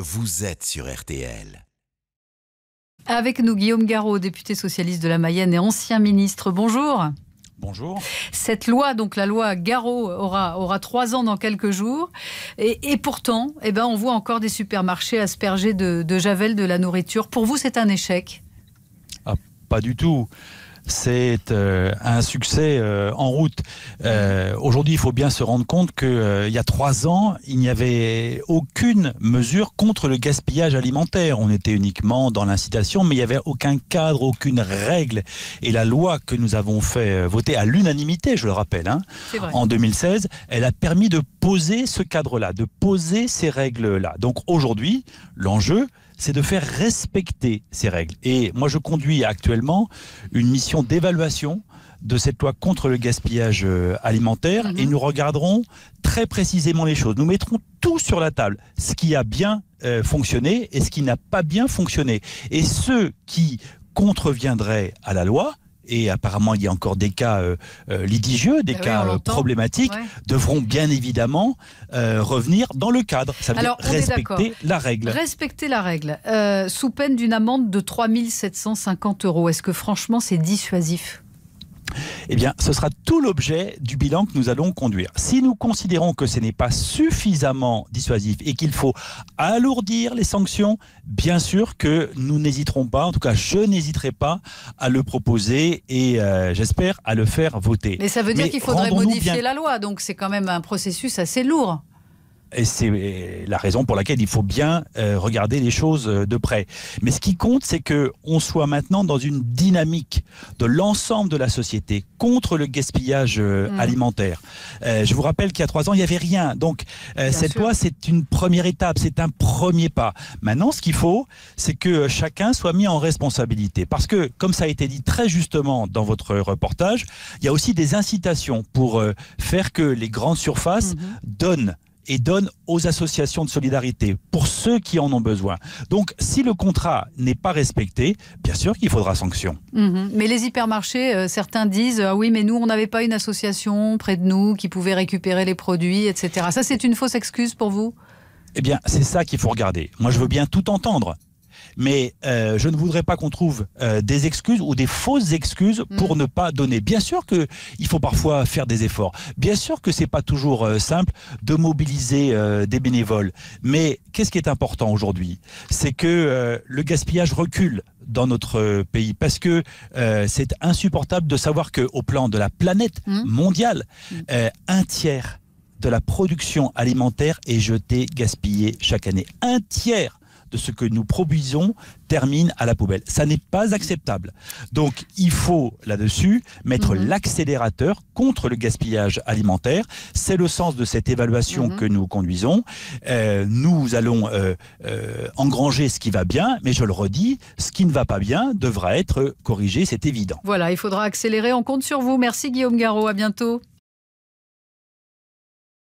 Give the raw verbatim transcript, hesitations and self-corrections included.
Vous êtes sur R T L. Avec nous, Guillaume Garot, député socialiste de la Mayenne et ancien ministre. Bonjour. Bonjour. Cette loi, donc la loi Garot, aura, aura trois ans dans quelques jours. Et, et pourtant, eh ben, on voit encore des supermarchés aspergés de, de javel de la nourriture. Pour vous, c'est un échec? Ah, pas du tout. C'est euh, un succès euh, en route. Euh, Aujourd'hui, il faut bien se rendre compte qu'il euh, y a trois ans, il n'y avait aucune mesure contre le gaspillage alimentaire. On était uniquement dans l'incitation, mais il n'y avait aucun cadre, aucune règle. Et la loi que nous avons fait voter à l'unanimité, je le rappelle, hein, en deux mille seize, elle a permis de poser ce cadre-là, de poser ces règles-là. Donc aujourd'hui, l'enjeu, c'est de faire respecter ces règles. Et moi, je conduis actuellement une mission d'évaluation de cette loi contre le gaspillage alimentaire. Mmh. Et nous regarderons très précisément les choses. Nous mettrons tout sur la table, ce qui a bien euh, fonctionné et ce qui n'a pas bien fonctionné. Et ceux qui contreviendraient à la loi, et apparemment il y a encore des cas euh, litigieux, des oui, cas euh, problématiques, ouais. devront bien évidemment euh, revenir dans le cadre. Ça veut Alors, dire respecter la règle. Respecter la règle, euh, sous peine d'une amende de trois mille sept cent cinquante euros. Est-ce que franchement c'est dissuasif ? Eh bien, ce sera tout l'objet du bilan que nous allons conduire. Si nous considérons que ce n'est pas suffisamment dissuasif et qu'il faut alourdir les sanctions, bien sûr que nous n'hésiterons pas, en tout cas je n'hésiterai pas à le proposer et euh, j'espère à le faire voter. Mais ça veut dire qu'il faudrait modifier bien... la loi, donc c'est quand même un processus assez lourd. Et c'est la raison pour laquelle il faut bien euh, regarder les choses de près. Mais ce qui compte, c'est qu'on soit maintenant dans une dynamique de l'ensemble de la société contre le gaspillage euh, mmh. alimentaire. Euh, je vous rappelle qu'il y a trois ans, il n'y avait rien. Donc euh, cette sûr. loi, c'est une première étape, c'est un premier pas. Maintenant, ce qu'il faut, c'est que chacun soit mis en responsabilité. Parce que, comme ça a été dit très justement dans votre reportage, il y a aussi des incitations pour euh, faire que les grandes surfaces mmh. donnent et donne aux associations de solidarité, pour ceux qui en ont besoin. Donc, si le contrat n'est pas respecté, bien sûr qu'il faudra sanction. Mmh. Mais les hypermarchés, euh, certains disent ah « oui, mais nous, on n'avait pas une association près de nous qui pouvait récupérer les produits, et cetera » Ça, c'est une fausse excuse pour vous? Eh bien, c'est ça qu'il faut regarder. Moi, je veux bien tout entendre. Mais euh, je ne voudrais pas qu'on trouve euh, des excuses ou des fausses excuses pour mmh. ne pas donner. Bien sûr qu'il faut parfois faire des efforts. Bien sûr que ce n'est pas toujours euh, simple de mobiliser euh, des bénévoles. Mais qu'est-ce qui est important aujourd'hui? C'est que euh, le gaspillage recule dans notre pays. Parce que euh, c'est insupportable de savoir qu'au plan de la planète mmh. mondiale, euh, un tiers de la production alimentaire est jetée, gaspillée chaque année. Un tiers de ce que nous produisons termine à la poubelle. Ça n'est pas acceptable. Donc il faut là-dessus mettre mmh. l'accélérateur contre le gaspillage alimentaire. C'est le sens de cette évaluation mmh. que nous conduisons. Euh, nous allons euh, euh, engranger ce qui va bien, mais je le redis, ce qui ne va pas bien devra être corrigé, c'est évident. Voilà, il faudra accélérer, on compte sur vous. Merci Guillaume Garot, à bientôt.